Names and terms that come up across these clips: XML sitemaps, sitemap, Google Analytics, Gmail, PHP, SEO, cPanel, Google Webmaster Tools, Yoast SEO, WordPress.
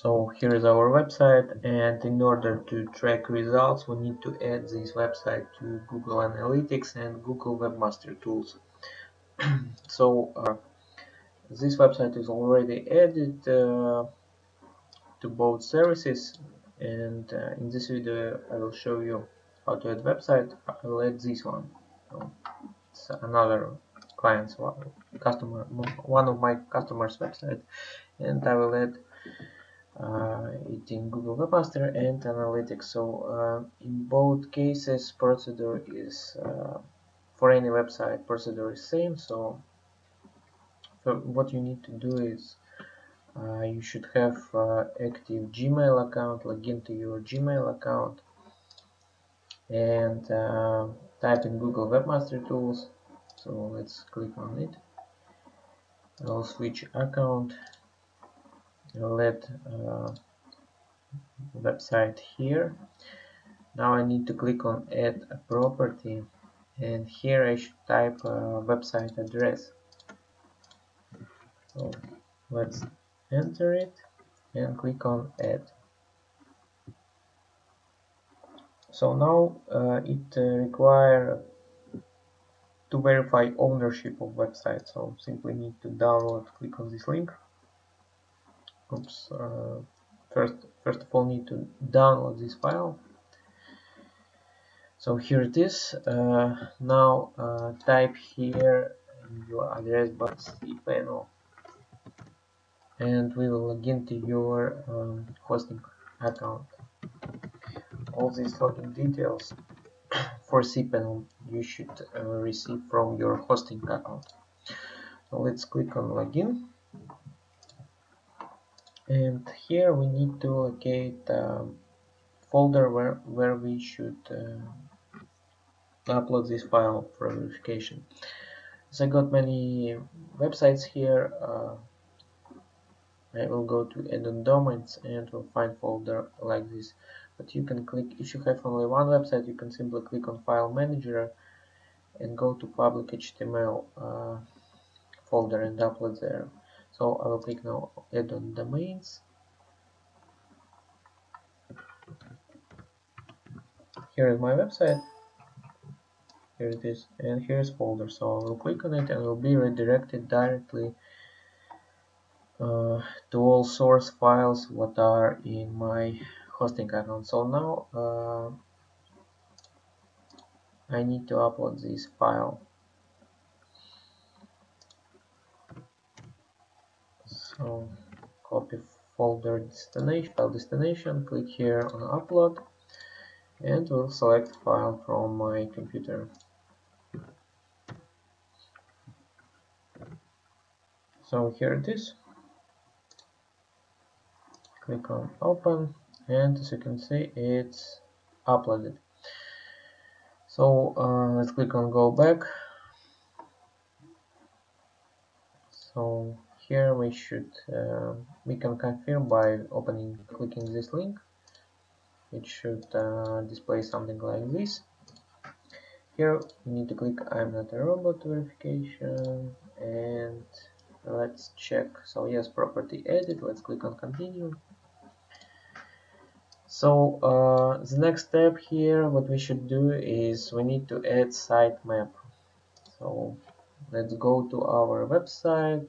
So here is our website, and in order to track results we need to add this website to Google Analytics and Google Webmaster Tools. So this website is already added to both services, and in this video I will show you how to add website. I will add this one. So it's another client's one of my customers' website, and I will add it in Google Webmaster and Analytics. So in both cases procedure is for any website procedure is same. So what you need to do is you should have active Gmail account, log into your Gmail account, and type in Google Webmaster Tools. So let's click on it. I'll switch account. I'll add website here. Now I need to click on add a property, and here I should type website address. So let's enter it and click on add. So now it requires to verify ownership of website. So simply need to download, click on this link. Oops, first of all need to download this file. So here it is. Now type here your address bar cPanel, and we will log into your hosting account. All these login details for cPanel you should receive from your hosting account. So let's click on login. And here we need to locate a folder where we should upload this file for verification. So I got many websites here. I will go to add-on domains and will find folder like this. But you can click, if you have only one website, you can simply click on File Manager and go to public HTML folder and upload there. So I will click now add on domains. Here is my website. Here it is, and here is folder. So I will click on it and will be redirected directly to all source files what are in my hosting account. So now I need to upload this file. So copy folder destination, file destination, click here on upload, and we'll select file from my computer. So here it is. Click on open, and as you can see it's uploaded. So let's click on go back. So here we should we can confirm by clicking this link. It should display something like this. Here we need to click I'm not a robot verification, and let's check. So yes, property added. Let's click on continue. So the next step here, what we should do is we need to add sitemap. So let's go to our website.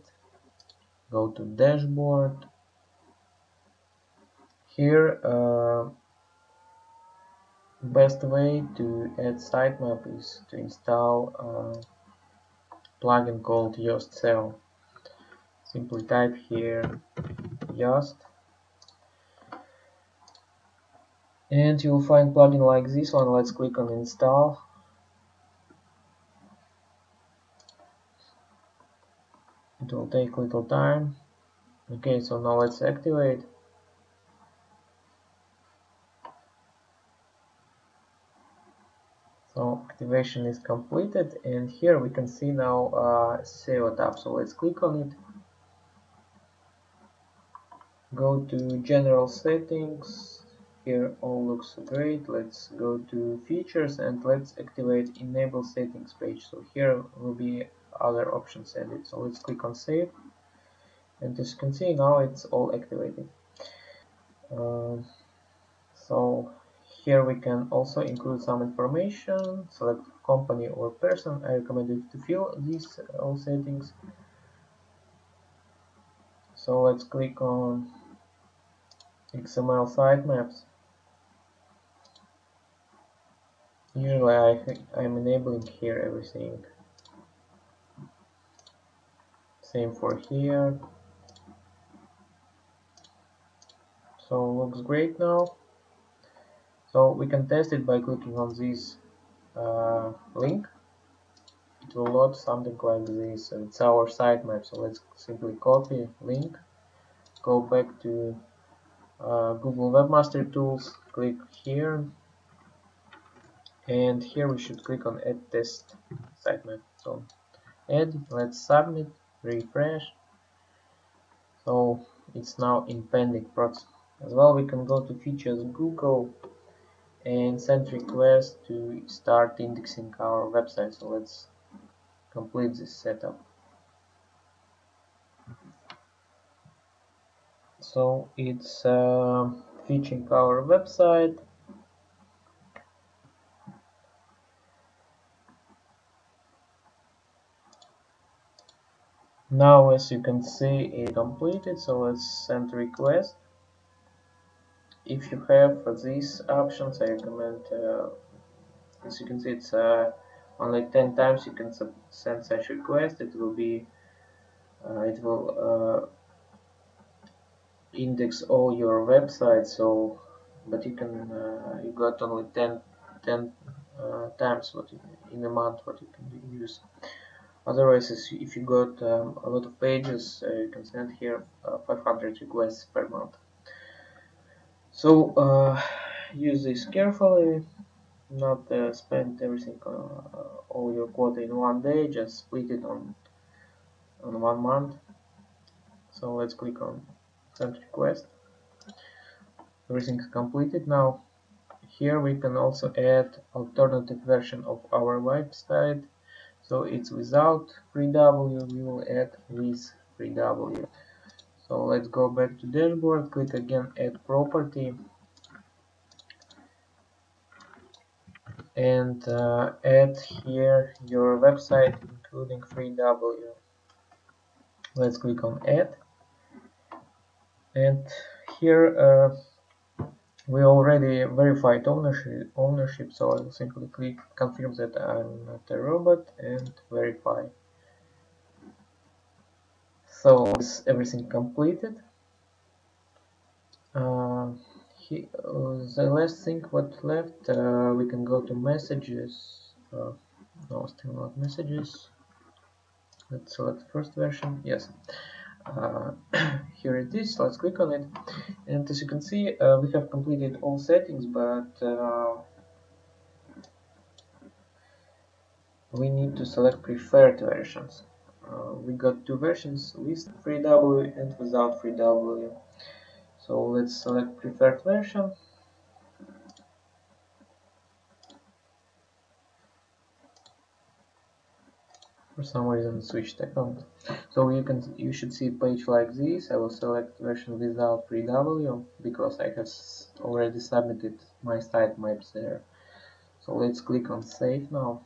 Go to dashboard. Here best way to add sitemap is to install a plugin called Yoast SEO. Simply type here Yoast, and you'll find plugin like this one. Let's click on install. It will take a little time. Okay, so now let's activate. So activation is completed, and here we can see now SEO tab. So let's click on it. Go to general settings. Here all looks great. Let's go to features and let's activate enable settings page. So here will be other options added. So let's click on save, and as you can see now it's all activated. So here we can also include some information, select company or person. I recommend you to fill these all settings. So let's click on XML sitemaps. Usually I'm enabling here everything. Same for here. So looks great now. So we can test it by clicking on this link. It will load something like this. It's our sitemap. So let's simply copy link, go back to Google Webmaster Tools, click here, and here we should click on Add Test Sitemap. So add. Let's submit. Refresh. So it's now in pending process. As well, we can go to Features Google and send request to start indexing our website. So let's complete this setup. So it's fetching our website. Now, as you can see, it completed. So let's send request. If you have these options, I recommend, as you can see, it's only 10 times you can send such request. It will be, index all your websites. So, but you can, you got only 10 times what you, in a month what you can use. Otherwise, if you got a lot of pages, you can send here 500 requests per month. So use this carefully, not spend everything, all your quota in one day, just split it on 1 month. So let's click on send request. Everything is completed now. Here we can also add alternative version of our website. So it's without 3W, we will add with 3W. So let's go back to dashboard, click again add property, and add here your website including 3W. Let's click on add, and here we already verified ownership, so I will simply click confirm that I'm not a robot and verify. So is everything completed. The last thing what left, we can go to messages. No, still not messages. Let's select first version. Yes. Here it is. Let's click on it, and as you can see, we have completed all settings, but we need to select preferred versions. We got two versions with 3W and without 3W. So let's select preferred version. For some reason switched account. So you should see a page like this. I will select version without 3W because I have already submitted my sitemaps there. So let's click on save now.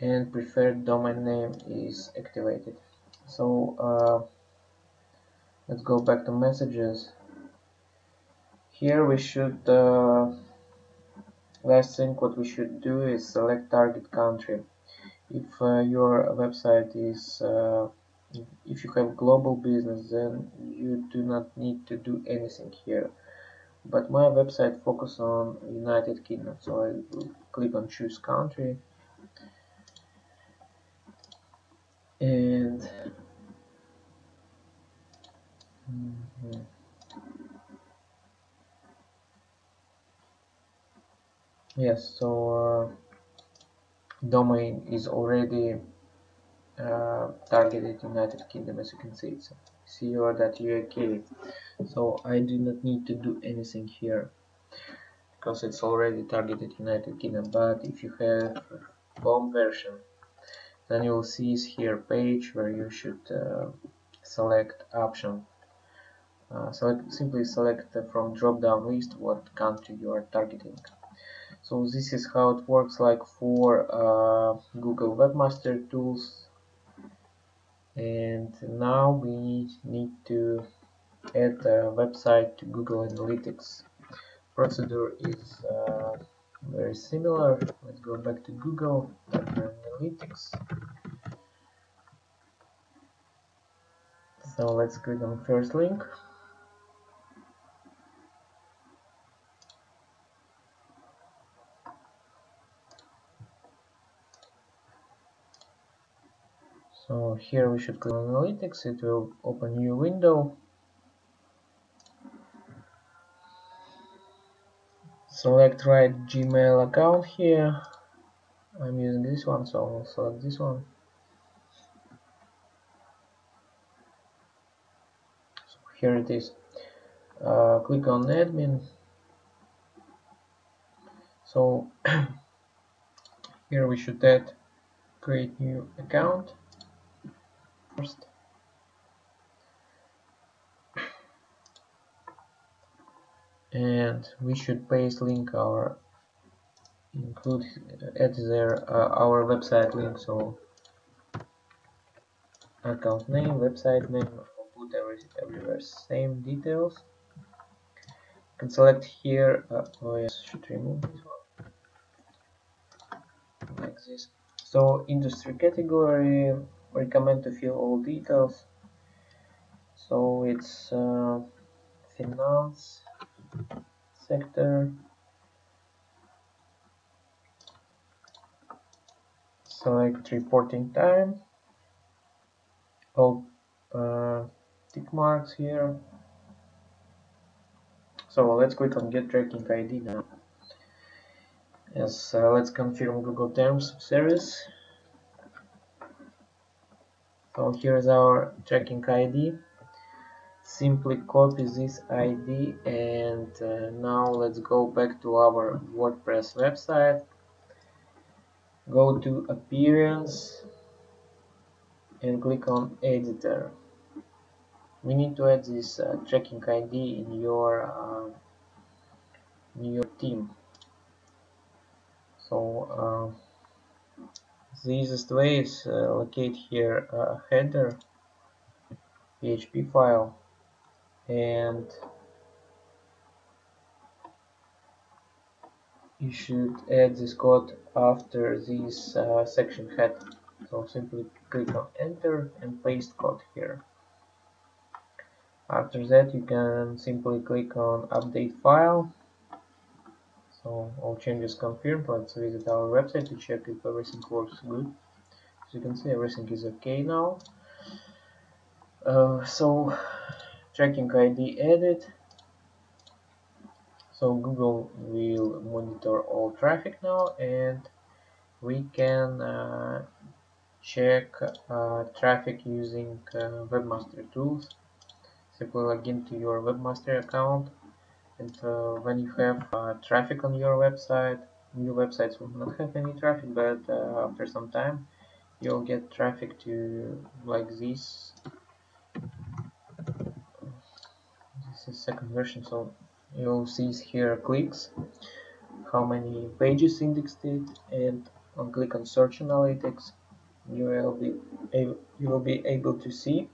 And preferred domain name is activated. So let's go back to messages. Here we should last thing what we should do is select target country. If your website is, if you have global business, then you do not need to do anything here. But my website focuses on United Kingdom, so I will click on choose country. And yes, so domain is already targeted United Kingdom, as you can see, it's co.uk. So I do not need to do anything here because it's already targeted United Kingdom. But if you have bomb version, then you will see here page where you should select option Simply select from drop-down list what country you are targeting. So this is how it works like for Google Webmaster Tools. And now we need to add a website to Google Analytics. Procedure is very similar. Let's go back to Google Analytics. So let's click on first link. So here we should click on Analytics. It will open new window. Select right Gmail account here. I'm using this one, so I'll select this one. So here it is. Click on admin. So here we should add create new account first. And we should paste link our add our website link, so account name, website name, we'll put everywhere same details. You can select here. Oh yes, should remove this one like this. So industry category, recommend to fill all details. So it's finance. Sector. Select reporting time. All tick marks here. So let's click on Get Tracking ID now. Yes, let's confirm Google Terms of Service. So here is our tracking ID. Simply copy this ID and now let's go back to our WordPress website. Go to Appearance and click on Editor. We need to add this tracking ID in your theme. So the easiest way is locate here a header PHP file. And you should add this code after this section head. So simply click on enter and paste code here. After that you can simply click on update file. So all changes confirmed. Let's visit our website to check if everything works good. As you can see, everything is okay now. So tracking ID added. So Google will monitor all traffic now, and we can check traffic using Webmaster Tools. Simply log into your Webmaster account, and when you have traffic on your website, new websites will not have any traffic, but after some time you'll get traffic to like this. This is second version, so you'll see here clicks, how many pages indexed it, and on click on search analytics you will be able to see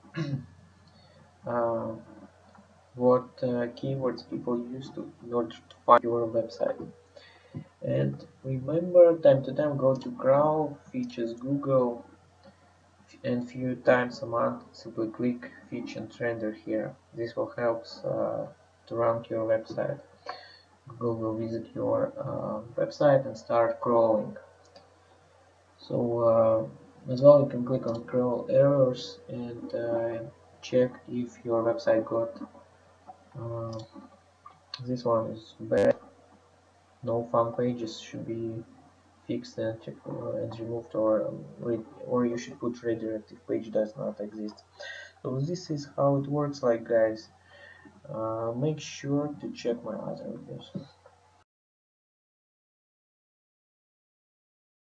what keywords people use in order to find your website. And remember, time to time go to crawl features Google, and few times a month simply click Feature and Render here. This will help to rank your website. Google will visit your website and start crawling. So as well you can click on crawl errors and check if your website got this one is bad, no fun pages should be fixed and removed, or you should put redirected page does not exist. So this is how it works, like guys. Make sure to check my other videos.